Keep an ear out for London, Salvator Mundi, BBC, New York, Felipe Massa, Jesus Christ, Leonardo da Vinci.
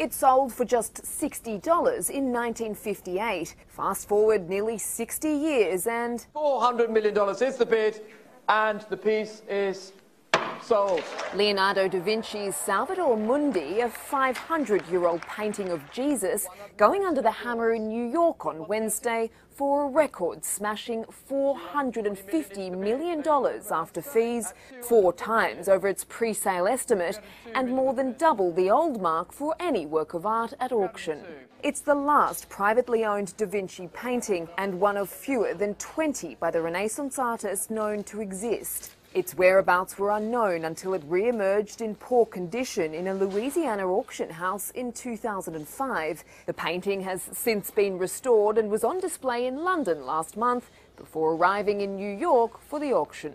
It sold for just $60 in 1958. Fast forward nearly 60 years and... $400 million is the bid, and the piece is sold. Leonardo da Vinci's Salvator Mundi, a 500-year-old painting of Jesus, going under the hammer in New York on Wednesday for a record-smashing $450 million after fees, 4 times over its pre-sale estimate and more than double the old mark for any work of art at auction. It's the last privately owned da Vinci painting and one of fewer than 20 by the Renaissance artist known to exist. Its whereabouts were unknown until it re-emerged in poor condition in a Louisiana auction house in 2005. The painting has since been restored and was on display in London last month before arriving in New York for the auction.